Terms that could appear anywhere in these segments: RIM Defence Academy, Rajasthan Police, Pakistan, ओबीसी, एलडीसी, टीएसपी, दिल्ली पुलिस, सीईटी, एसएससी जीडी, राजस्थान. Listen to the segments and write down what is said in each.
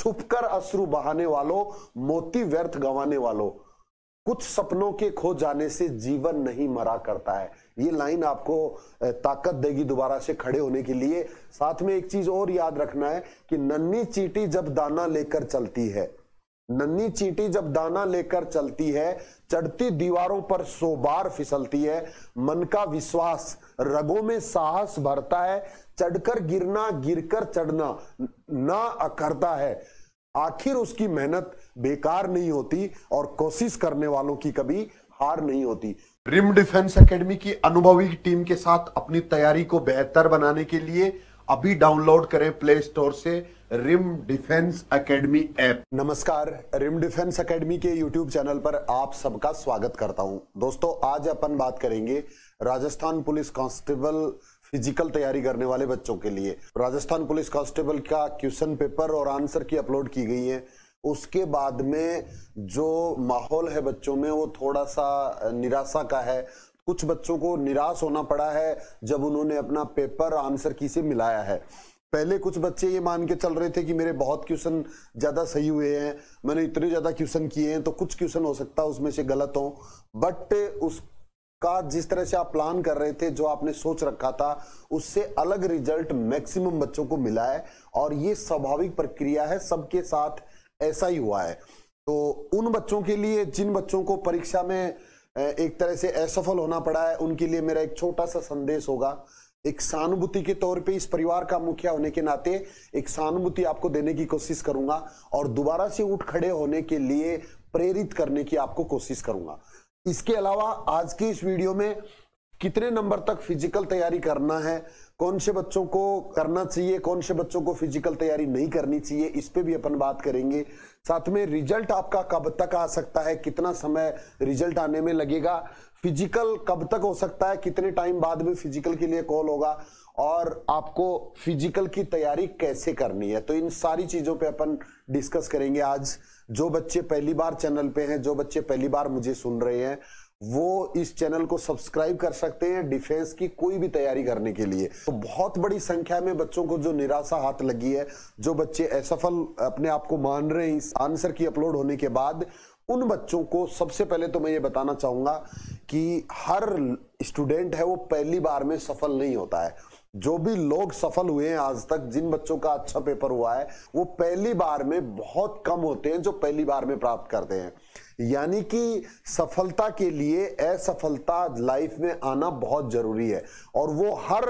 छुपकर अश्रु बहाने वालों, मोती व्यर्थ गंवाने वालों, कुछ सपनों के खो जाने से जीवन नहीं मरा करता है। ये लाइन आपको ताकत देगी दोबारा से खड़े होने के लिए। साथ में एक चीज और याद रखना है कि नन्ही चींटी जब दाना लेकर चलती है, नन्ही चींटी जब दाना लेकर चलती है, चढ़ती दीवारों पर सो बार फिसलती है, मन का विश्वास रगों में साहस भरता है, चढ़कर गिरना गिरकर चढ़ना ना अकरता है, आखिर उसकी मेहनत बेकार नहीं होती और कोशिश करने वालों की कभी हार नहीं होती। रिम डिफेंस एकेडमी की अनुभवी टीम के साथ अपनी तैयारी को बेहतर बनाने के लिए अभी डाउनलोड करें प्ले स्टोर से रिम डिफेंस एकेडमी ऐप। नमस्कार, रिम डिफेंस एकेडमी के यूट्यूब चैनल पर आप सबका स्वागत करता हूं। दोस्तों, आज अपन बात करेंगे राजस्थान पुलिस कांस्टेबल फिजिकल तैयारी करने वाले बच्चों के लिए। राजस्थान पुलिस कांस्टेबल का क्वेश्चन पेपर और आंसर की अपलोड की गई है। उसके बाद में जो माहौल है बच्चों में वो थोड़ा सा निराशा का है। कुछ बच्चों को निराश होना पड़ा है जब उन्होंने अपना पेपर आंसर की से मिलाया है। पहले कुछ बच्चे ये मान के चल रहे थे कि मेरे बहुत क्वेश्चन ज़्यादा सही हुए हैं, मैंने इतने ज़्यादा क्वेश्चन किए हैं, तो कुछ क्वेश्चन हो सकता है उसमें से गलत हों। बट उस का जिस तरह से आप प्लान कर रहे थे, जो आपने सोच रखा था, उससे अलग रिजल्ट मैक्सिमम बच्चों को मिला है और ये स्वाभाविक प्रक्रिया है, सबके साथ ऐसा ही हुआ है। तो उन बच्चों के लिए जिन बच्चों को परीक्षा में एक तरह से असफल होना पड़ा है, उनके लिए मेरा एक छोटा सा संदेश होगा। एक सहानुभूति के तौर पे इस परिवार का मुखिया होने के नाते एक सहानुभूति आपको देने की कोशिश करूंगा और दोबारा से उठ खड़े होने के लिए प्रेरित करने की आपको कोशिश करूंगा। इसके अलावा आज की इस वीडियो में कितने नंबर तक फिजिकल तैयारी करना है, कौन से बच्चों को करना चाहिए, कौन से बच्चों को फिजिकल तैयारी नहीं करनी चाहिए, इस पे भी अपन बात करेंगे। साथ में रिजल्ट आपका कब तक आ सकता है, कितना समय रिजल्ट आने में लगेगा, फिजिकल कब तक हो सकता है, कितने टाइम बाद में फिजिकल के लिए कॉल होगा और आपको फिजिकल की तैयारी कैसे करनी है, तो इन सारी चीजों पे अपन डिस्कस करेंगे आज। जो बच्चे पहली बार चैनल पे हैं, जो बच्चे पहली बार मुझे सुन रहे हैं, वो इस चैनल को सब्सक्राइब कर सकते हैं डिफेंस की कोई भी तैयारी करने के लिए। तो बहुत बड़ी संख्या में बच्चों को जो निराशा हाथ लगी है, जो बच्चे असफल अपने आप को मान रहे हैं इस आंसर की अपलोड होने के बाद, उन बच्चों को सबसे पहले तो मैं ये बताना चाहूंगा कि हर स्टूडेंट है वो पहली बार में सफल नहीं होता है। जो भी लोग सफल हुए हैं आज तक, जिन बच्चों का अच्छा पेपर हुआ है, वो पहली बार में बहुत कम होते हैं जो पहली बार में प्राप्त करते हैं। यानी कि सफलता के लिए असफलता लाइफ में आना बहुत जरूरी है और वो हर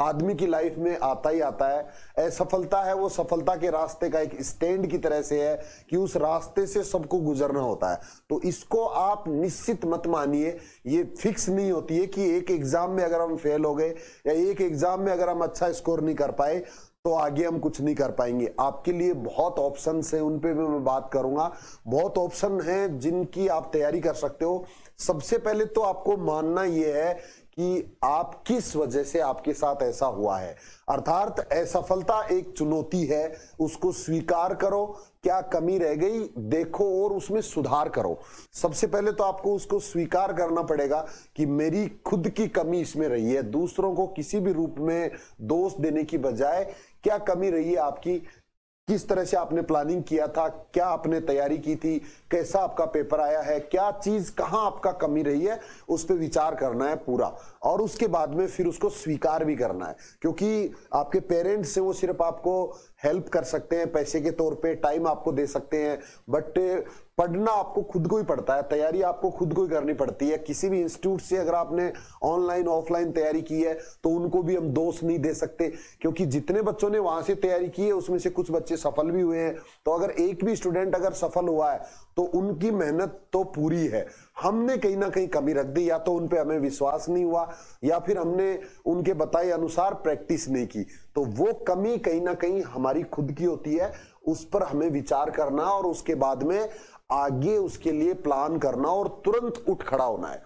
आदमी की लाइफ में आता ही आता है। असफलता है वो सफलता के रास्ते का एक स्टैंड की तरह से है कि उस रास्ते से सबको गुजरना होता है। तो इसको आप निश्चित मत मानिए, ये फिक्स नहीं होती है कि एक एग्जाम में अगर हम फेल हो गए या एक एग्जाम में अगर हम अच्छा स्कोर नहीं कर पाए तो आगे हम कुछ नहीं कर पाएंगे। आपके लिए बहुत ऑप्शन है, उन पे भी मैं बात करूंगा। बहुत ऑप्शन है जिनकी आप तैयारी कर सकते हो। सबसे पहले तो आपको मानना यह है कि आप किस वजह से आपके साथ ऐसा हुआ है, अर्थात असफलता एक चुनौती है, उसको स्वीकार करो, क्या कमी रह गई देखो और उसमें सुधार करो। सबसे पहले तो आपको उसको स्वीकार करना पड़ेगा कि मेरी खुद की कमी इसमें रही है। दूसरों को किसी भी रूप में दोष देने की बजाय क्या कमी रही है आपकी, किस तरह से आपने प्लानिंग किया था, क्या आपने तैयारी की थी, कैसा आपका पेपर आया है, क्या चीज कहाँ आपका कमी रही है, उस पर विचार करना है पूरा और उसके बाद में फिर उसको स्वीकार भी करना है। क्योंकि आपके पेरेंट्स से वो सिर्फ आपको हेल्प कर सकते हैं, पैसे के तौर पे टाइम आपको दे सकते हैं, बट पढ़ना आपको खुद को ही पड़ता है, तैयारी आपको खुद को ही करनी पड़ती है। किसी भी इंस्टीट्यूट से अगर आपने ऑनलाइन ऑफलाइन तैयारी की है तो उनको भी हम दोष नहीं दे सकते, क्योंकि जितने बच्चों ने वहां से तैयारी की है उसमें से कुछ बच्चे सफल भी हुए हैं। तो अगर एक भी स्टूडेंट अगर सफल हुआ है तो उनकी मेहनत तो पूरी है, हमने कहीं ना कहीं कमी रख दी, या तो उन पे हमें विश्वास नहीं हुआ या फिर हमने उनके बताए अनुसार प्रैक्टिस नहीं की। तो वो कमी कहीं ना कहीं हमारी खुद की होती है, उस पर हमें विचार करना और उसके बाद में आगे उसके लिए प्लान करना और तुरंत उठ खड़ा होना है।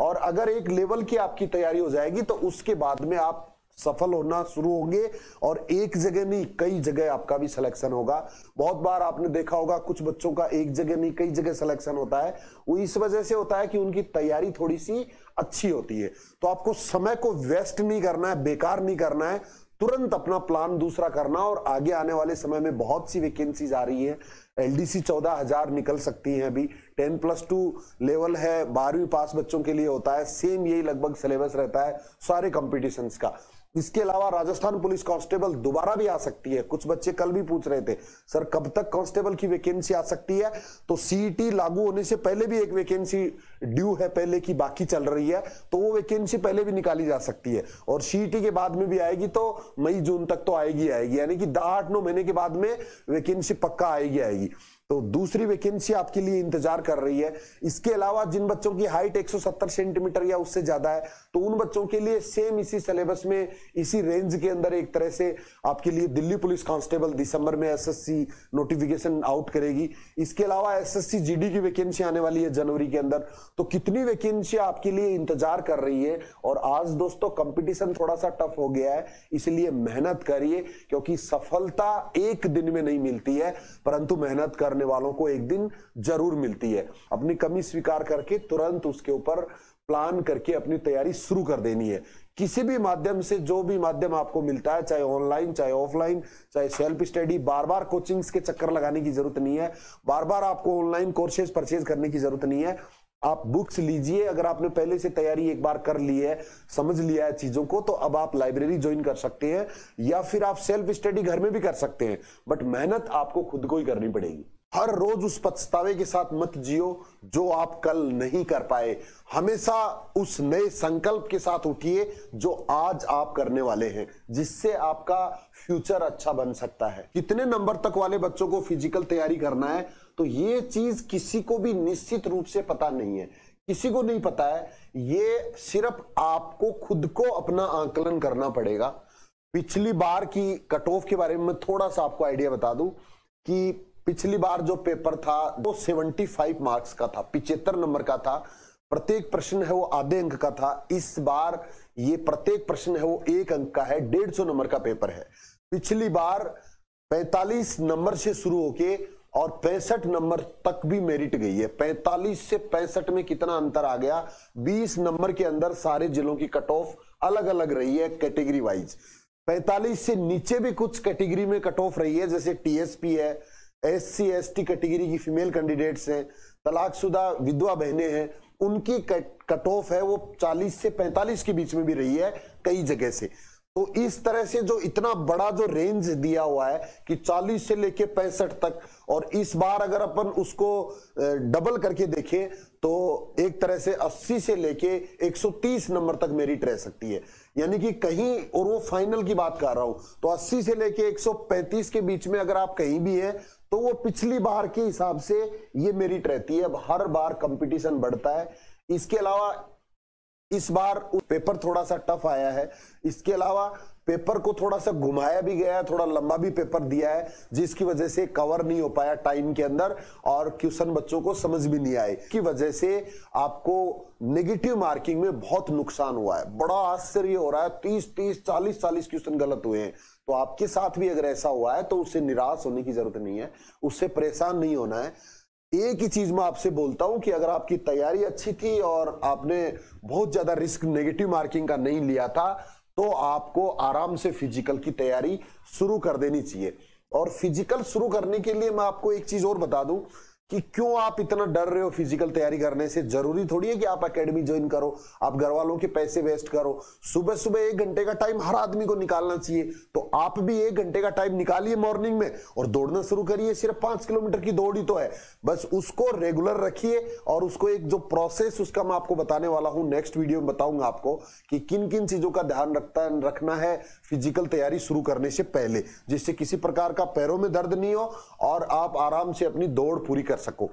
और अगर एक लेवल की आपकी तैयारी हो जाएगी तो उसके बाद में आप सफल होना शुरू होंगे और एक जगह नहीं कई जगह आपका भी सिलेक्शन होगा। बहुत बार आपने देखा होगा कुछ बच्चों का एक जगह नहीं कई जगह सिलेक्शन होता है, वो इस वजह से होता है कि उनकी तैयारी थोड़ी सी अच्छी होती है। तो आपको समय को वेस्ट नहीं करना है, बेकार नहीं करना है, तुरंत अपना प्लान दूसरा करना। और आगे आने वाले समय में बहुत सी वैकेंसीज आ रही हैं, एलडीसी 14,000 निकल सकती हैं। अभी 10+2 लेवल है, 12वीं पास बच्चों के लिए होता है, सेम यही लगभग सिलेबस रहता है सारे कॉम्पिटिशन्स का। इसके अलावा राजस्थान पुलिस कांस्टेबल दोबारा भी आ सकती है। कुछ बच्चे कल भी पूछ रहे थे सर कब तक कांस्टेबल की वैकेंसी आ सकती है, तो सीईटी लागू होने से पहले भी एक वैकेंसी ड्यू है, पहले की बाकी चल रही है, तो वो वैकेंसी पहले भी निकाली जा सकती है और सीईटी के बाद में भी आएगी, तो मई जून तक तो आएगी, यानी कि 8-9 महीने के बाद में वैकेंसी पक्का आएगी। तो दूसरी वैकेंसी आपके लिए इंतजार कर रही है। इसके अलावा जिन बच्चों की हाइट 170 सेंटीमीटर या उससे ज्यादा है, तो उन बच्चों के लिए सेम इसी सिलेबस में, इसी रेंज के अंदर एक तरह से आपके लिए दिल्ली पुलिस कांस्टेबल दिसंबर में एसएससी नोटिफिकेशन आउट करेगी। इसके अलावा एसएससी जीडी की वैकेंसी आने वाली है जनवरी के अंदर। तो कितनी वैकेंसी आपके लिए इंतजार कर रही है। और आज दोस्तों कंपटीशन थोड़ा सा टफ हो गया है, इसलिए मेहनत करिए, क्योंकि सफलता एक दिन में नहीं मिलती है, परंतु मेहनत करने वालों को एक दिन जरूर मिलती है। अपनी कमी स्वीकार करके तुरंत उसके ऊपर प्लान करके अपनी तैयारी शुरू कर देनी है। किसी भी माध्यम से, जो भी माध्यम आपको मिलता है, चाहे ऑनलाइन, चाहे ऑफलाइन, चाहे सेल्फ स्टडी, बार बार कोचिंग्स के चक्कर लगाने की जरूरत नहीं है, बार बार आपको ऑनलाइन कोर्सेज परचेज करने की जरूरत नहीं है। आप बुक्स लीजिए। अगर आपने पहले से तैयारी एक बार कर ली है, समझ लिया है चीजों को, तो अब आप लाइब्रेरी ज्वाइन कर सकते हैं या फिर आप सेल्फ स्टडी घर में भी कर सकते हैं, बट मेहनत आपको खुद को ही करनी पड़ेगी। हर रोज उस पछतावे के साथ मत जियो जो आप कल नहीं कर पाए। हमेशा उस नए संकल्प के साथ उठिए जो आज आप करने वाले हैं, जिससे आपका फ्यूचर अच्छा बन सकता है। कितने नंबर तक वाले बच्चों को फिजिकल तैयारी करना है, तो ये चीज किसी को भी निश्चित रूप से पता नहीं है, किसी को नहीं पता है। ये सिर्फ आपको खुद को अपना आकलन करना पड़ेगा। पिछली बार की कट ऑफ के बारे में थोड़ा सा आपको आइडिया बता दूं कि पिछली बार जो पेपर था वो 75 मार्क्स का था, 75 नंबर का था। प्रत्येक प्रश्न है वो आधे अंक का था। इस बार ये प्रत्येक प्रश्न है वो 1 अंक का है, 150 नंबर का पेपर है। पिछली बार 45 नंबर से शुरू होके और 65 नंबर तक भी मेरिट गई है। 45 से 65 में कितना अंतर आ गया, 20 नंबर के अंदर सारे जिलों की कट ऑफ अलग अलग रही है कैटेगरी वाइज। 45 से नीचे भी कुछ कैटेगरी में कट ऑफ रही है, जैसे टीएसपी है, SC ST कैटेगरी की फीमेल कैंडिडेट्स हैं, तलाकशुदा विधवा बहनें हैं, उनकी कट ऑफ है वो 40 से 45 के बीच में भी रही है कई जगह से। तो इस तरह से जो इतना बड़ा जो रेंज दिया हुआ है कि 40 से लेके 65 तक, और इस बार अगर अपन उसको डबल करके देखें तो एक तरह से 80 से लेके 130 नंबर तक मेरिट रह सकती है, यानी कि कहीं, और वो फाइनल की बात कर रहा हूं, तो 80 से लेके 135 के बीच में अगर आप कहीं भी हैं तो वो पिछली बार के हिसाब से ये मेरिट रहती है। अब हर बार कंपटीशन बढ़ता है। इसके अलावा इस बार पेपर थोड़ा सा टफ आया है। इसके अलावा पेपर को थोड़ा सा घुमाया भी गया है, थोड़ा लंबा भी पेपर दिया है, जिसकी वजह से कवर नहीं हो पाया टाइम के अंदर और क्वेश्चन बच्चों को समझ भी नहीं आए, की वजह से आपको नेगेटिव मार्किंग में बहुत नुकसान हुआ है। बड़ा आश्चर्य हो रहा है, 30-30, 40-40 क्वेश्चन गलत हुए हैं। तो आपके साथ भी अगर ऐसा हुआ है तो उससे निराश होने की जरूरत नहीं है, उससे परेशान नहीं होना है। एक ही चीज मैं आपसे बोलता हूं कि अगर आपकी तैयारी अच्छी थी और आपने बहुत ज्यादा रिस्क नेगेटिव मार्किंग का नहीं लिया था, तो आपको आराम से फिजिकल की तैयारी शुरू कर देनी चाहिए। और फिजिकल शुरू करने के लिए मैं आपको एक चीज और बता दूं कि क्यों आप इतना डर रहे हो फिजिकल तैयारी करने से। जरूरी थोड़ी है कि आप एकेडमी ज्वाइन करो, आप घर वालों के पैसे वेस्ट करो। सुबह सुबह 1 घंटे का टाइम हर आदमी को निकालना चाहिए, तो आप भी 1 घंटे का टाइम निकालिए मॉर्निंग में और दौड़ना शुरू करिए। सिर्फ 5 किलोमीटर की दौड़ ही तो है, बस उसको रेगुलर रखिए। और उसको एक जो प्रोसेस, उसका मैं आपको बताने वाला हूँ, नेक्स्ट वीडियो में बताऊंगा आपको कि किन किन चीजों का ध्यान रखना है फिजिकल तैयारी शुरू करने से पहले, जिससे किसी प्रकार का पैरों में दर्द नहीं हो और आप आराम से अपनी दौड़ पूरी सको।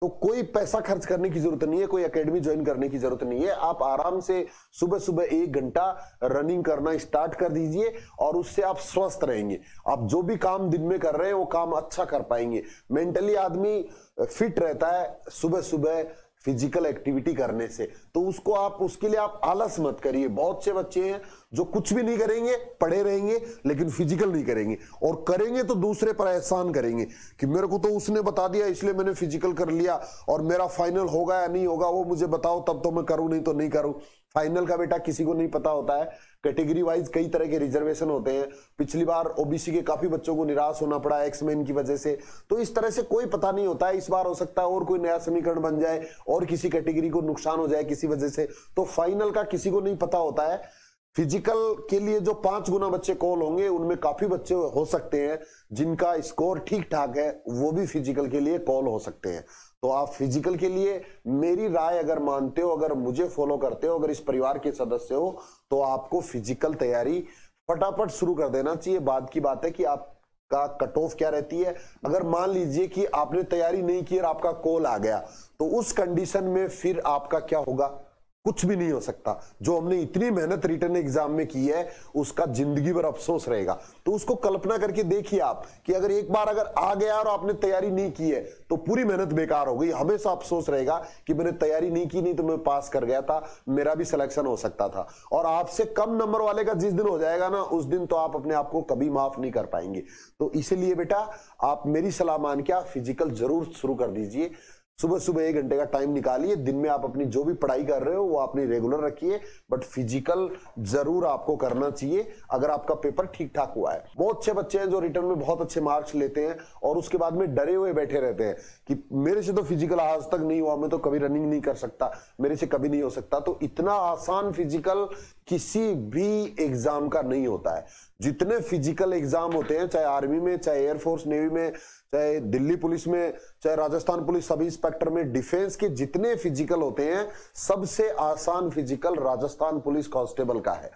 तो कोई पैसा खर्च करने की जरूरत नहीं है, कोई एकेडमी ज्वाइन करने की जरूरत नहीं है। आप आराम से सुबह सुबह 1 घंटा रनिंग करना स्टार्ट कर दीजिए और उससे आप स्वस्थ रहेंगे। आप जो भी काम दिन में कर रहे हैं वो काम अच्छा कर पाएंगे। मेंटली आदमी फिट रहता है सुबह सुबह फिजिकल एक्टिविटी करने से। तो उसको आप, उसके लिए आप आलस मत करिए। बहुत से बच्चे हैं जो कुछ भी नहीं करेंगे, पढ़े रहेंगे लेकिन फिजिकल नहीं करेंगे, और करेंगे तो दूसरे पर एहसान करेंगे कि मेरे को तो उसने बता दिया इसलिए मैंने फिजिकल कर लिया, और मेरा फाइनल होगा या नहीं होगा वो मुझे बताओ तब तो मैं करूं, नहीं तो नहीं करूं। फाइनल का बेटा किसी को नहीं पता होता है, कैटेगरी वाइज कई तरह के रिजर्वेशन होते हैं। पिछली बार ओबीसी के काफी बच्चों को निराश होना पड़ा एक्समेन की वजह से, तो इस तरह से कोई पता नहीं होता है। इस बार हो सकता है और कोई नया समीकरण बन जाए और किसी कैटेगरी को नुकसान हो जाए किसी वजह से, तो फाइनल का किसी को नहीं पता होता है। फिजिकल के लिए जो 5 गुना बच्चे कॉल होंगे उनमें काफी बच्चे हो सकते हैं जिनका स्कोर ठीक ठाक है, वो भी फिजिकल के लिए कॉल हो सकते हैं। तो आप फिजिकल के लिए मेरी राय अगर मानते हो, अगर मुझे फॉलो करते हो, अगर इस परिवार के सदस्य हो, तो आपको फिजिकल तैयारी फटाफट शुरू कर देना चाहिए। बाद की बात है कि आपका कट ऑफ क्या रहती है। अगर मान लीजिए कि आपने तैयारी नहीं की और आपका कॉल आ गया, तो उस कंडीशन में फिर आपका क्या होगा? कुछ भी नहीं हो सकता। जो हमने इतनी मेहनत रिटर्न एग्जाम में की है उसका जिंदगी भर अफसोस रहेगा। तो उसको कल्पना करके देखिए आप कि अगर एक बार अगर आ गया और आपने तैयारी नहीं की है तो पूरी मेहनत बेकार हो गई। हमेशा अफसोस रहेगा कि मैंने तैयारी नहीं की, नहीं तो मैं पास कर गया था, मेरा भी सिलेक्शन हो सकता था। और आपसे कम नंबर वाले का जिस दिन हो जाएगा ना, उस दिन तो आप अपने आप को कभी माफ नहीं कर पाएंगे। तो इसीलिए बेटा आप मेरी सलाह मान के आप फिजिकल जरूर शुरू कर दीजिए। सुबह सुबह 1 घंटे का टाइम निकालिए, दिन में आप अपनी जो भी पढ़ाई कर रहे हो वो अपनी रेगुलर रखिए, बट फिजिकल जरूर आपको करना चाहिए। अगर आपका पेपर ठीक ठाक हुआ है, बहुत अच्छे बच्चे हैं जो रिटर्न में बहुत अच्छे मार्क्स लेते हैं और उसके बाद में डरे हुए बैठे रहते हैं कि मेरे से तो फिजिकल आज तक नहीं हुआ, मैं तो कभी रनिंग नहीं कर सकता, मेरे से कभी नहीं हो सकता। तो इतना आसान फिजिकल किसी भी एग्जाम का नहीं होता है। जितने फिजिकल एग्जाम होते हैं, चाहे आर्मी में, चाहे एयरफोर्स नेवी में, चाहे दिल्ली पुलिस में, चाहे राजस्थान पुलिस सब इंस्पेक्टर में, डिफेंस के जितने फिजिकल होते हैं, सबसे आसान फिजिकल राजस्थान पुलिस कांस्टेबल का है।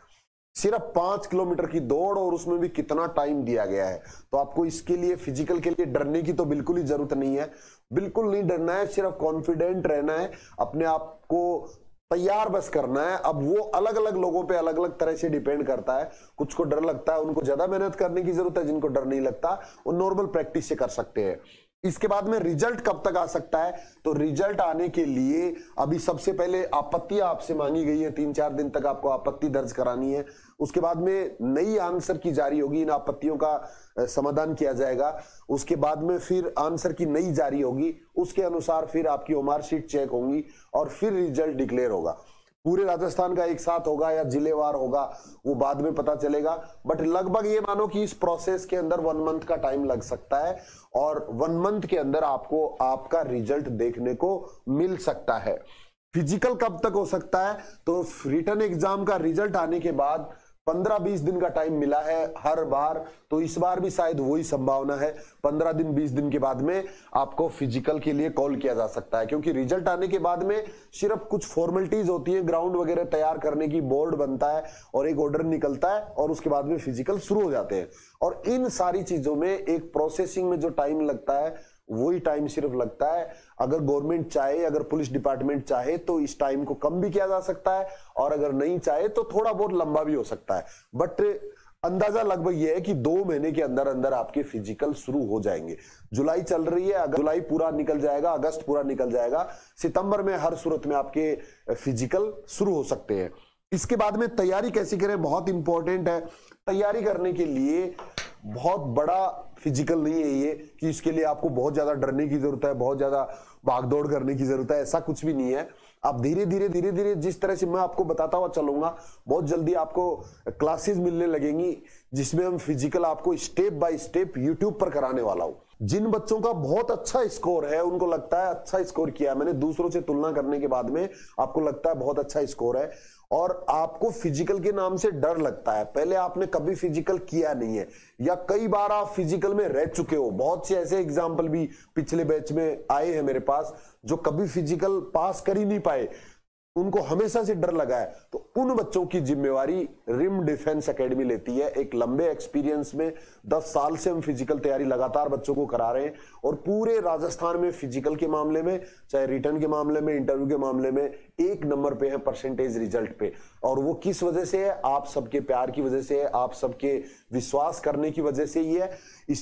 सिर्फ 5 किलोमीटर की दौड़, और उसमें भी कितना टाइम दिया गया है। तो आपको इसके लिए फिजिकल के लिए डरने की तो बिल्कुल ही जरूरत नहीं है, बिल्कुल नहीं डरना है, सिर्फ कॉन्फिडेंट रहना है, अपने आप को तैयार बस करना है। अब वो अलग अलग लोगों पे अलग अलग तरह से डिपेंड करता है। कुछ को डर लगता है, उनको ज्यादा मेहनत करने की जरूरत है, जिनको डर नहीं लगता वो नॉर्मल प्रैक्टिस से कर सकते हैं। इसके बाद में रिजल्ट कब तक आ सकता है? तो रिजल्ट आने के लिए अभी सबसे पहले आपत्तियां आपसे मांगी गई है, 3-4 दिन तक आपको आपत्ति दर्ज करानी है। उसके बाद में नई आंसर की जारी होगी, इन आपत्तियों का समाधान किया जाएगा। उसके बाद में फिर आंसर की नई जारी होगी, उसके अनुसार फिर आपकी ओमार शीट चेक होंगी और फिर रिजल्ट डिक्लेयर होगा। पूरे राजस्थान का एक साथ होगा या जिलेवार होगा वो बाद में पता चलेगा, बट लगभग ये मानो कि इस प्रोसेस के अंदर 1 मंथ का टाइम लग सकता है, और 1 मंथ के अंदर आपको आपका रिजल्ट देखने को मिल सकता है। फिजिकल कब तक हो सकता है? तो रिटन एग्जाम का रिजल्ट आने के बाद 15-20 दिन का टाइम मिला है हर बार, तो इस बार भी शायद वही संभावना है। 15-20 दिन के बाद में आपको फिजिकल के लिए कॉल किया जा सकता है, क्योंकि रिजल्ट आने के बाद में सिर्फ कुछ फॉर्मेलिटीज होती है, ग्राउंड वगैरह तैयार करने की, बोर्ड बनता है और एक ऑर्डर निकलता है, और उसके बाद में फिजिकल शुरू हो जाते हैं। और इन सारी चीजों में एक प्रोसेसिंग में जो टाइम लगता है वही टाइम सिर्फ लगता है। अगर गवर्नमेंट चाहे, अगर पुलिस डिपार्टमेंट चाहे तो इस टाइम को कम भी किया जा सकता है, और अगर नहीं चाहे तो थोड़ा बहुत लंबा भी हो सकता है, बट अंदाजा लगभग यह है कि 2 महीने के अंदर अंदर आपके फिजिकल शुरू हो जाएंगे। जुलाई चल रही है, अगर जुलाई पूरा निकल जाएगा, अगस्त पूरा निकल जाएगा, सितंबर में हर सूरत में आपके फिजिकल शुरू हो सकते हैं। इसके बाद में तैयारी कैसे करें, बहुत इंपॉर्टेंट है। तैयारी करने के लिए बहुत बड़ा फिजिकल नहीं है ये कि इसके लिए आपको बहुत ज्यादा डरने की जरूरत है, बहुत ज्यादा भागदौड़ करने की जरूरत है, ऐसा कुछ भी नहीं है। आप धीरे धीरे जिस तरह से मैं आपको बताता हुआ चलूंगा, बहुत जल्दी आपको क्लासेस मिलने लगेंगी जिसमें हम फिजिकल आपको स्टेप बाय स्टेप यूट्यूब पर कराने वाला हूँ। जिन बच्चों का बहुत अच्छा स्कोर है, उनको लगता है अच्छा स्कोर किया मैंने, दूसरों से तुलना करने के बाद में आपको लगता है बहुत अच्छा स्कोर है, और आपको फिजिकल के नाम से डर लगता है, पहले आपने कभी फिजिकल किया नहीं है, या कई बार आप फिजिकल में रह चुके हो। बहुत से ऐसे एग्जाम्पल भी पिछले बैच में आए हैं मेरे पास जो कभी फिजिकल पास कर ही नहीं पाए, उनको हमेशा से डर लगा है। तो उन बच्चों की जिम्मेवारी रिम डिफेंस एकेडमी लेती है। एक लंबे एक्सपीरियंस में 10 साल से हम फिजिकल तैयारी लगातार बच्चों को करा रहे हैं, और पूरे राजस्थान में फिजिकल के मामले में, चाहे रिटर्न के मामले में, इंटरव्यू के मामले में 1 नंबर पे है परसेंटेज रिजल्ट पे। और वो किस वजह से है? आप सबके प्यार की वजह से है, आप सबके विश्वास करने की वजह से ही है।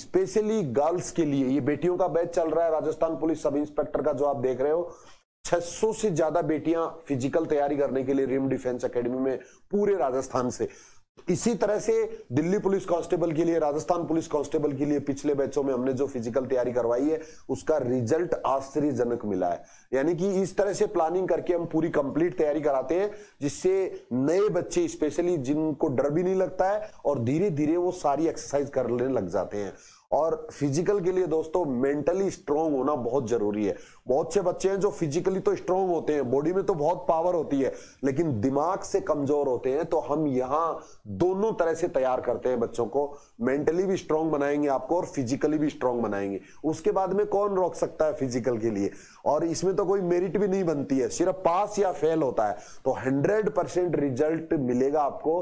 स्पेशली गर्ल्स के लिए ये बेटियों का बैच चल रहा है राजस्थान पुलिस सब इंस्पेक्टर का, जो आप देख रहे हो। 600 से ज्यादा बेटियां फिजिकल तैयारी करने के लिए रिम डिफेंस एकेडमी में पूरे राजस्थान से इसी तरह से दिल्ली पुलिस कांस्टेबल के लिए, राजस्थान पुलिस कांस्टेबल के लिए पिछले बैचों में हमने जो फिजिकल तैयारी करवाई है उसका रिजल्ट आश्चर्यजनक मिला है। यानी कि इस तरह से प्लानिंग करके हम पूरी कंप्लीट तैयारी कराते हैं, जिससे नए बच्चे स्पेशली जिनको डर भी नहीं लगता है और धीरे धीरे वो सारी एक्सरसाइज करने लग जाते हैं। और फिजिकल के लिए दोस्तों मेंटली स्ट्रांग होना बहुत जरूरी है। बहुत से बच्चे हैं जो फिजिकली तो स्ट्रांग होते हैं, बॉडी में तो बहुत पावर होती है, लेकिन दिमाग से कमजोर होते हैं। तो हम यहाँ दोनों तरह से तैयार करते हैं बच्चों को, मेंटली भी स्ट्रांग बनाएंगे आपको और फिजिकली भी स्ट्रांग बनाएंगे। उसके बाद में कौन रोक सकता है फिजिकल के लिए, और इसमें तो कोई मेरिट भी नहीं बनती है, सिर्फ पास या फेल होता है। तो 100% रिजल्ट मिलेगा आपको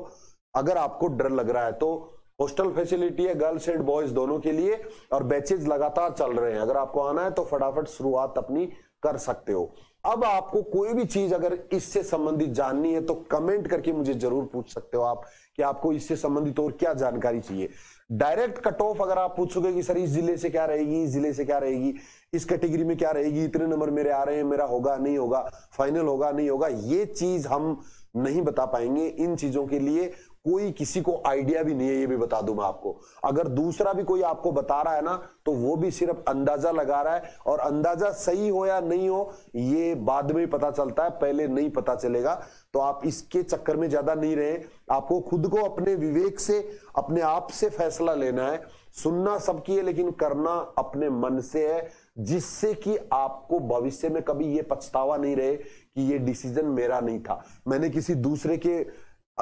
अगर आपको डर लग रहा है। तो हॉस्टल फैसिलिटी है गर्ल्स एंड बॉयज दोनों के लिए, और बैचेज लगातार चल रहे हैं। अगर आपको आना है तो फटाफट शुरुआत अपनी कर सकते हो। अब आपको कोई भी चीज अगर इससे संबंधित जाननी है तो कमेंट करके मुझे जरूर पूछ सकते हो आप कि आपको इससे संबंधित और क्या जानकारी चाहिए। डायरेक्ट कट ऑफ अगर आप पूछोगे कि सर इस जिले से क्या रहेगी, इस जिले से क्या रहेगी, इस कैटेगरी में क्या रहेगी, इतने नंबर मेरे आ रहे हैं, मेरा होगा नहीं होगा, फाइनल होगा नहीं होगा, ये चीज हम नहीं बता पाएंगे। इन चीजों के लिए कोई किसी को आइडिया भी नहीं है, ये भी बता दूं मैं आपको। अगर दूसरा भी कोई आपको बता रहा है ना तो वो भी सिर्फ अंदाजा लगा रहा है, और अंदाजा सही हो या नहीं हो ये बाद में पता चलता है, पहले नहीं पता चलेगा। तो आप इसके चक्कर में ज्यादा नहीं रहे, आपको खुद को अपने विवेक से, अपने आप से फैसला लेना है। सुनना सबकी है लेकिन करना अपने मन से है, जिससे कि आपको भविष्य में कभी ये पछतावा नहीं रहे कि ये डिसीजन मेरा नहीं था, मैंने किसी दूसरे के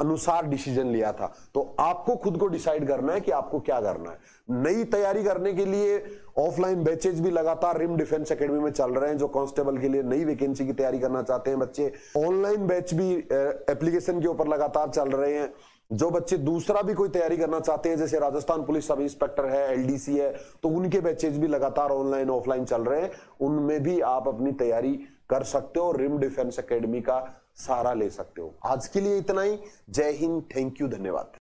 अनुसार डिसीजन लिया था। तो आपको खुद को डिसाइड करना है कि आपको क्या करना है। नई तैयारी करने के लिए ऑफलाइन बैचेज भी लगातार रिम डिफेंस एकेडमी में चल रहे हैं। जो कांस्टेबल के लिए नई वैकेंसी की तैयारी करना चाहते हैं बच्चे, ऑनलाइन बैच भी एप्लीकेशन के ऊपर लगातार चल रहे हैं। जो बच्चे दूसरा भी कोई तैयारी करना चाहते हैं, जैसे राजस्थान पुलिस सब इंस्पेक्टर है, एलडीसी है, तो उनके बैचेज भी लगातार ऑनलाइन ऑफलाइन चल रहे हैं, उनमें भी आप अपनी तैयारी कर सकते हो, रिम डिफेंस एकेडमी का सहारा ले सकते हो। आज के लिए इतना ही। जय हिंद, थैंक यू, धन्यवाद।